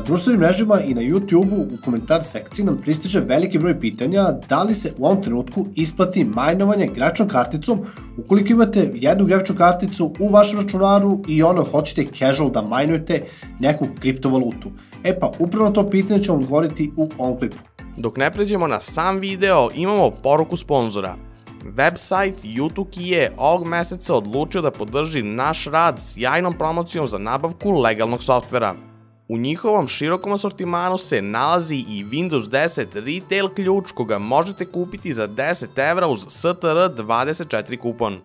Na društvenim mrežima i na YouTube-u u komentar sekciji nam pristiže veliki broj pitanja da li se u ovom trenutku isplati majnovanje grafičnom karticom ukoliko imate jednu grafičnu karticu u vašem računaru i ono hoćete casual da majnujete neku kriptovalutu. E pa upravo na to pitanje ću vam odgovoriti u ovom klipu. Dok ne pređemo na sam video, imamo poruku sponzora. Website YouTube je ovog meseca odlučio da podrži naš rad sjajnom promocijom za nabavku legalnog softvera. U njihovom širokom asortimanu se nalazi i Windows 10 retail ključ koga možete kupiti za 10 evra uz STR24 kupon.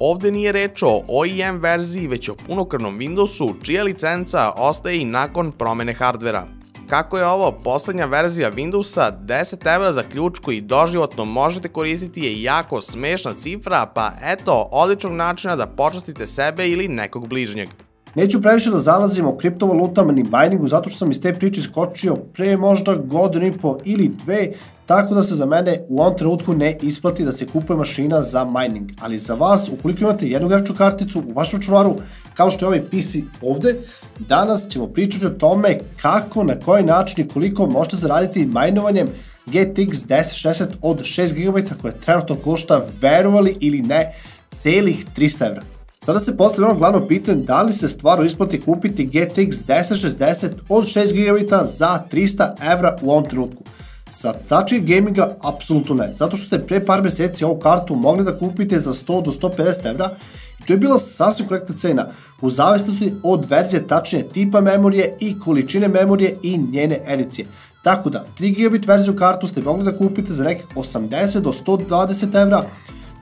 Ovde nije reč o OEM verziji već o punokrvnom Windowsu čija licenca ostaje i nakon promene hardvera. Kako je ovo poslednja verzija Windowsa, 10 evra za ključ koji doživotno možete koristiti je jako smešna cifra, pa eto odličnog načina da počastite sebe ili nekog bližnjeg. Neću previše da zalazim o kriptovalutama ni miningu zato što sam iz te priče iskočio pre možda godinu i po ili dve, tako da se za mene u ovom trenutku ne isplati da se kupuje mašina za mining. Ali za vas, ukoliko imate jednu grafičnu karticu u vašem računaru, kao što je ovaj PC ovde, danas ćemo pričati o tome kako, na koji način i koliko možete zaraditi minovanjem GTX 1060 od 6 GB koja trenutno košta, verovali ili ne, celih 300 evra. Sada se postavljamo glavno pitanje da li se stvarno isplati kupiti GTX 1060 od 6 GB za 300 evra u ovom trenutku. Sa tačke gaminga apsolutno ne, zato što ste pre par meseci ovu kartu mogli da kupite za 100 do 150 evra i to je bila sasvim korektna cena u zavisnosti od verzije, tačnije tipa memorije i količine memorije i njene edicije. Tako da 3 GB verziju kartu ste mogli da kupite za nekih 80 do 120 evra,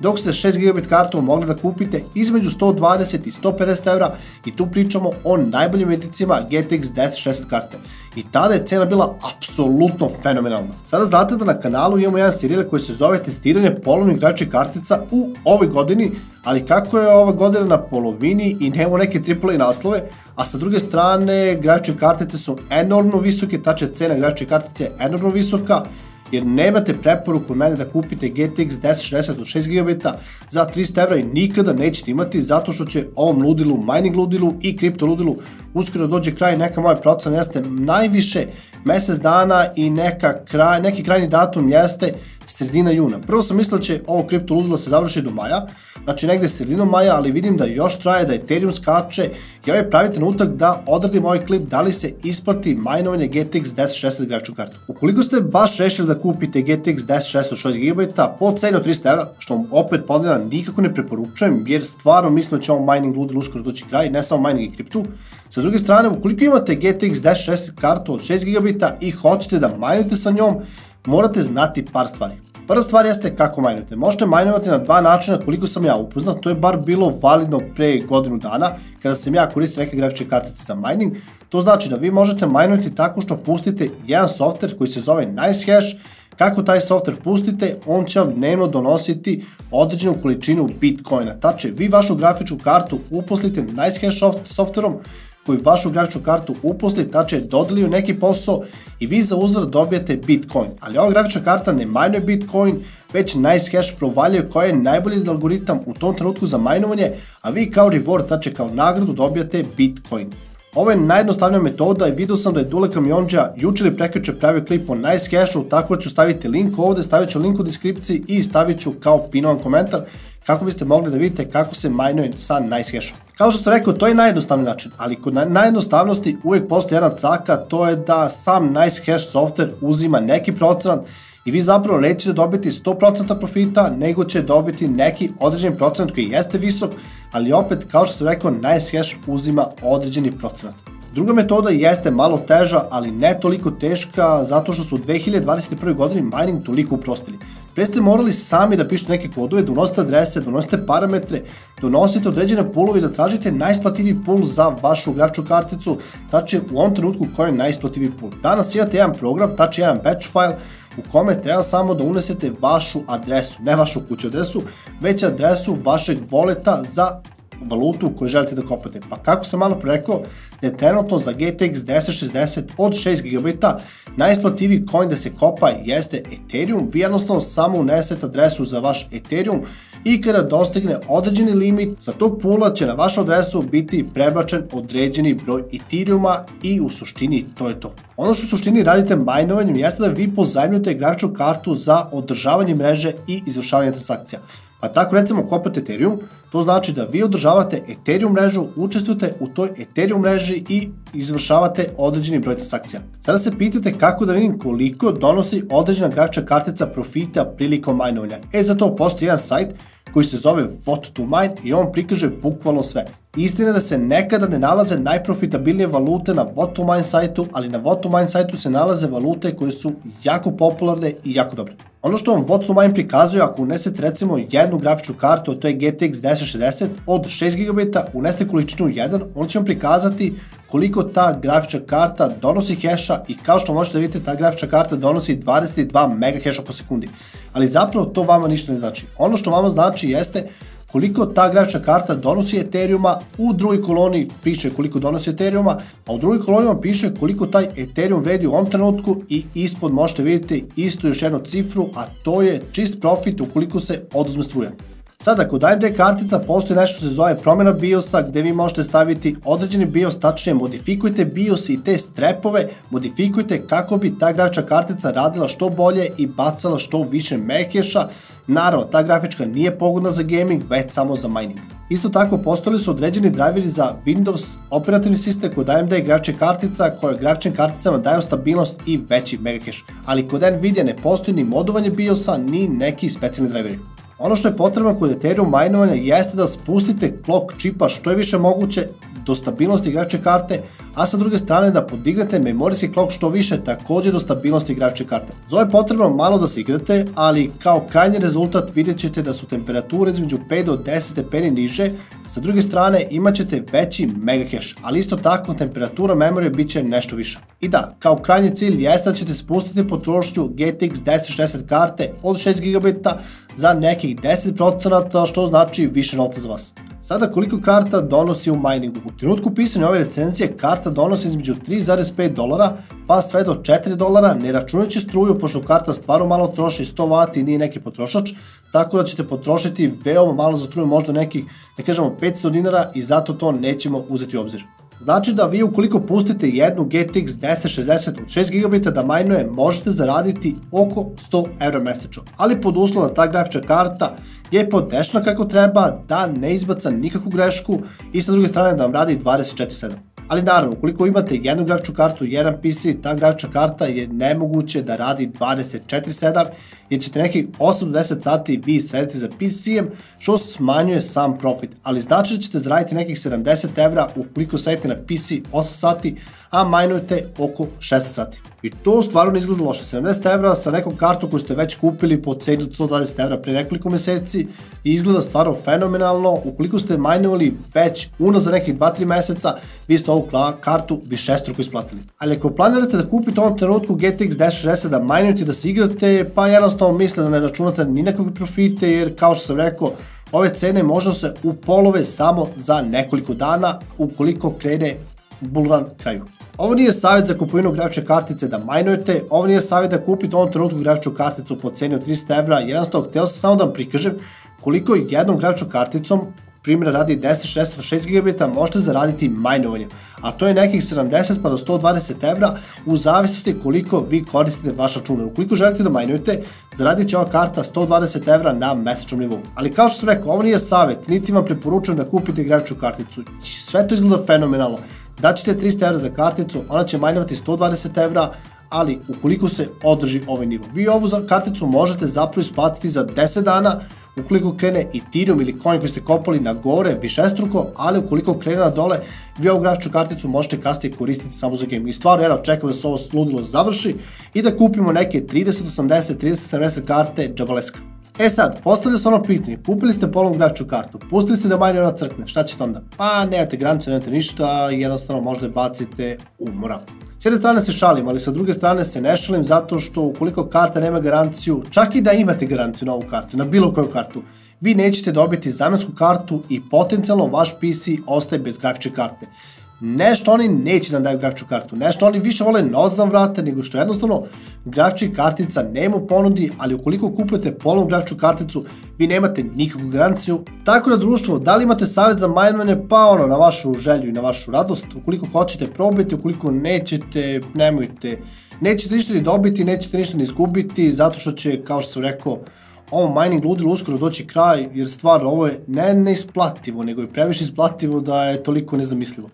dok ste 6 GB kartu mogli da kupite između 120 i 150 evra i tu pričamo o najboljim edicijama GTX 1060 karte. I tada je cena bila apsolutno fenomenalna. Sada znate da na kanalu imamo jedan serijal koji se zove testiranje polovnih grafičkih kartica u ovoj godini, ali kako je ova godina na polovini i nemamo neke AAA naslove, a sa druge strane grafičke kartice su enormno visoke, tačnije cena grafičke kartice je enormno visoka, jer nemate preporuku od mene da kupite GTX 1060 od 6 GB za 300 evra i nikada nećete imati zato što će ovom ludilu, mining ludilu i kripto ludilu uskoro dođe kraj. Neka moja procena jeste najviše mesec dana i neki krajnji datum jeste sredina juna. Prvo sam mislio da će ovo kripto ludilo se završi do maja, znači negde sredinom maja, ali vidim da još traje, da Ethereum skače i ovo je pravi trenutak da odradim ovaj klip da li se isplati majnovanje GTX 1060 grafičku kartu. Ukoliko ste baš rešili da kupite GTX 1060 od 6 GB po ceni od 300 evra, što vam opet ponavljam nikako ne preporučujem jer stvarno mislim da će ovo mining ludilo uskoro doći kraj, ne samo mining i kriptu. Sa druge strane, ukoliko imate GTX 1060 kartu od 6 GB i hoćete da minujete sa njom, morate znati par stvari. Prva stvar jeste kako minujete. Možete minovati na dva načina koliko sam ja upoznat, to je bar bilo validno pre godinu dana kada sam ja koristio neke grafičke kartice za mining. To znači da vi možete minovati tako što pustite jedan softver koji se zove NiceHash. Kako taj softver pustite, on će vam dnevno donositi određenu količinu Bitcoina. Tačnije, vi vašu grafičku kartu uposlite NiceHash softverom koji vašu grafičku kartu uposli, tačnije dodelio neki posao i vi za uzvrat dobijete Bitcoin. Ali ova grafička karta ne minuje Bitcoin, već NiceHash provaljuje koji je najbolji algoritam u tom trenutku za minovanje, a vi kao reward, tačnije kao nagradu dobijate Bitcoin. Ovo je najjednostavnija metoda i video sam da je Dule Kamionđa juče ili prekjuče pravio klip o NiceHashu, tako da ću staviti link ovde, stavit ću link u deskripciji i stavit ću kao pinovan komentar kako biste mogli da vidite kako se minuje sa NiceHashom. Kao što sam rekao, to je najjednostavniji način, ali kod najjednostavnosti uvijek postoji jedna caka, to je da sam NiceHash softver uzima neki procenat i vi zapravo nećete dobiti 100% profita, nego će dobiti neki određeni procenat koji jeste visok, ali opet, kao što sam rekao, NiceHash uzima određeni procenat. Druga metoda jeste malo teža, ali ne toliko teška, zato što su u 2021. godini mining toliko uprostili. Pre ste morali sami da pišete neke kodove, da unosite adrese, da unosite parametre, da unosite određene poolove i da tražite najisplativiji pool za vašu grafičku karticu, tačnije u ovom trenutku koji je najisplativiji pool. Danas imate jedan program, tačnije jedan batch file, u kome treba samo da unesete vašu adresu, ne vašu kuću adresu, već adresu vašeg voleta za valutu koju želite da kopate. Pa kako sam malo pre rekao, da je trenutno za GTX 1060 od 6 GB najisplativiji coin da se kopa jeste Ethereum. Vi jednostavno samo unesete adresu za vaš Ethereum i kada dostigne određeni limit, sa tog pula će na vašu adresu biti prebačen određeni broj Ethereuma i u suštini to je to. Ono što u suštini radite minovanjem jeste da vi pozajmljujete igračku kartu za održavanje mreže i izvršavanje transakcija. Pa tako recimo kopate Ethereum, to znači da vi održavate Ethereum mrežu, učestvujete u toj Ethereum mreži i izvršavate određeni broj transakcija. Sada se pitate kako da vidim koliko donosi određena grafička kartica profita prilikom minovanja. E za to postoji jedan sajt koji se zove WhatToMine i on prikaže bukvalno sve. Istina je da se nekada ne nalaze najprofitabilnije valute na WhatToMine sajtu, ali na WhatToMine sajtu se nalaze valute koje su jako popularne i jako dobre. Ono što vam WhatToMine prikazuje, ako unesete recimo jednu grafičku kartu, to je GTX 1060 od 6 GB, unesete količinu 1, on će vam prikazati koliko ta grafička karta donosi heša i kao što možete da vidite, ta grafička karta donosi 22 mega heša po sekundi. Ali zapravo to vama ništa ne znači. Ono što vama znači jeste koliko ta grafička karta donosi Ethereuma, u drugoj koloni piše koliko donosi Ethereuma, a u drugoj koloni vam piše koliko taj Ethereum vredi u ovom trenutku i ispod možete vidjeti isto još jednu cifru, a to je čist profit ukoliko se oduzme struja. Sad ako dajem da je kartica, postoji nešto što se zove promjena BIOS-a gde vi možete staviti određeni BIOS, tačnije modifikujte BIOS i te strepove, modifikujte kako bi ta grafička kartica radila što bolje i bacala što više megaheša. Naravno, ta grafička nije pogodna za gaming, već samo za mining. Isto tako postojali su određeni drajveri za Windows operativni sistem kod AMD grafička kartica koje grafičkim karticama daju stabilnost i veći megahash, ali kod Nvidia ne postoji ni modovanje BIOS-a ni neki specijalni drajveri. Ono što je potrebno kod Ethereum minovanja jeste da spustite clock čipa što je više moguće do stabilnosti grafičke karte, a sa druge strane da podignete memorijski clock što više također do stabilnosti grafičke karte. Za ovo je potrebno malo da se igrate, ali kao krajnji rezultat vidjet ćete da su temperature između 5 do 10 stepeni niže, sa druge strane imat ćete veći megahash, ali isto tako temperatura memorije bit će nešto više. I da, kao krajnji cilj jeste da ćete spustiti potrošnju GTX 1060 karte od 6 GB za nekih 10%, što znači više novca za vas. Sada koliko karta donosi u miningu? U trenutku pisanja ove recenzije karta donosi između $3,5 pa sve do $4, ne računajući struju, pošto karta stvarno malo troši, 100 W i nije neki potrošač, tako da ćete potrošiti veoma malo za struju, možda nekih, ne kažemo, $500 i zato to nećemo uzeti u obzir. Znači da vi ukoliko pustite jednu GTX 1060 od 6 GB da minuje, možete zaraditi oko €100 mesečno, ali pod uslovom da ta grafička karta je podešna kako treba, da ne izbaca nikakvu grešku i sa druge strane da vam radi 24/7. Ali naravno, ukoliko imate jednu grafičku kartu, jedan PC, ta grafička karta je nemoguće da radi 24/7 jer ćete nekih 8 do 10 sati vi sediti za PC-em, što smanjuje sam profit, ali znači da ćete zaraditi nekih €70 ukoliko sedite na PC 8 sati, a minujete oko 16 sati. I to stvarno ne izgleda loše, €70 sa nekom kartu koju ste već kupili po ceni od €120 pre nekoliko meseci i izgleda stvarno fenomenalno. Ukoliko ste minovali već unazad nekih 2-3 meseca, vi ste ovu kartu višestruko isplatili. Ali ako planirate da kupite u ovom trenutku GTX 1060 da minujete i da se igrate, pa jednostavno mislim da ne računate ni nekakve profite jer kao što sam rekao, ove cene možda se upolove samo za nekoliko dana ukoliko krene bullrun kraju. Ovo nije savjet za kupovinu grafičke kartice da minujete, ovo nije savjet da kupite u ovom trenutku grafičku karticu po ceni od €300, jednostavno hteo sam samo da vam prikažem koliko jednom grafičkom karticom, primjer radi 1060 od 6 GB, možete zaraditi minovanjem, a to je nekih €70 pa do €120 u zavisnosti koliko vi koristite vaš račun. Ukoliko želite da minujete, zaradit će ova karta €120 na mesečnom nivou. Ali kao što sam rekao, ovo nije savjet, niti vam preporučujem da kupite grafičku karticu, sve to izgleda fenomenalno. Daćete €300 za karticu, ona će minjavati €120, ali ukoliko se održi ovaj nivo. Vi ovu karticu možete zapravo isplatiti za 10 dana, ukoliko krene Ethereum ili coin koji ste kopali na gore višestruko, ali ukoliko krene na dole, vi ovu grafičku karticu možete kasnije koristiti samo za gaming. I stvarno, evo, čekam da se ovo ludilo završi i da kupimo neke 3080, 3070 karte džabaleska. E sad, postavlja se ono pitanje, kupili ste polovnu grafičku kartu, pustili ste da minuje ona crkne, šta ćete onda? Pa nemate garanciju, nemate ništa, jednostavno možda je bacite u moralu. S S jedne strane se šalim, ali sa druge strane se ne šalim, zato što ukoliko karta nema garanciju, čak i da imate garanciju na ovu kartu, na bilo koju kartu, vi nećete dobiti zamensku kartu i potencijalno vaš PC ostaje bez grafičke karte. Nešto oni neće da daju grafičku kartu, nešto oni više vole nozdan vrata nego što jednostavno grafička kartica nema u ponudi, ali ukoliko kupujete polovu grafičku karticu, vi nemate nikakvu garanciju. Tako da društvo, da li imate savjet za minovanje, pa ono, na vašu želju i na vašu radost, ukoliko hoćete probajte, ukoliko nećete, nemojte, nećete ništa ni dobiti, nećete ništa ni izgubiti, zato što će, kao što sam rekao, ovo mining ludilo uskoro doći kraj, jer stvarno ovo je ne neisplativo, nego je previše isplativo da je toliko nezamislivo.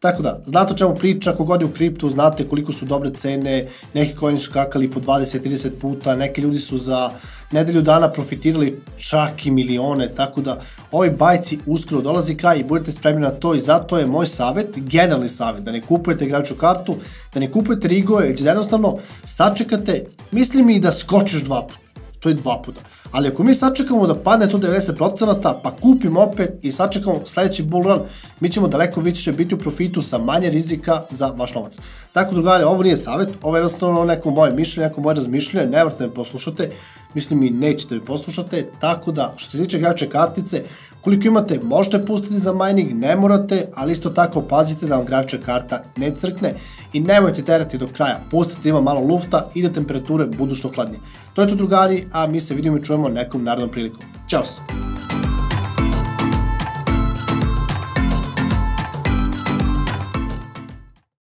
Tako da, znate o čemu priča, ko god je u kriptu, znate koliko su dobre cene, neki coin su skakali po 20-30 puta, neki ljudi su za nedelju dana profitirali čak i milione, tako da ovi bajci uskoro dolazi kraj i budete spremni na to i zato je moj savjet, generalni savjet, da ne kupujete grafičku kartu, da ne kupujete rigove, već da jednostavno sačekate, mislim i da skočiš dva puta. To je dva puta. Ali ako mi sačekamo da padne to 90%, pa kupimo opet i sačekamo sledeći bull run, mi ćemo daleko više biti u profitu sa manje rizika za vaš novac. Tako drugari, ovo nije savjet, ovo je jednostavno neko moje mišljenje, neko moje razmišljenje, ne morate me poslušate, mislim i nećete me poslušate, tako da što se tiče grafičke kartice, koliko imate možete pustiti za mining, ne morate, ali isto tako pazite da vam grafička karta ne crkne i nemojte terati do kraja, pustite ima malo lufta i da temperature budu što hladnije. To je to drugari, a mi se vidimo i čujemo nekom narednom prilikom. Ćao!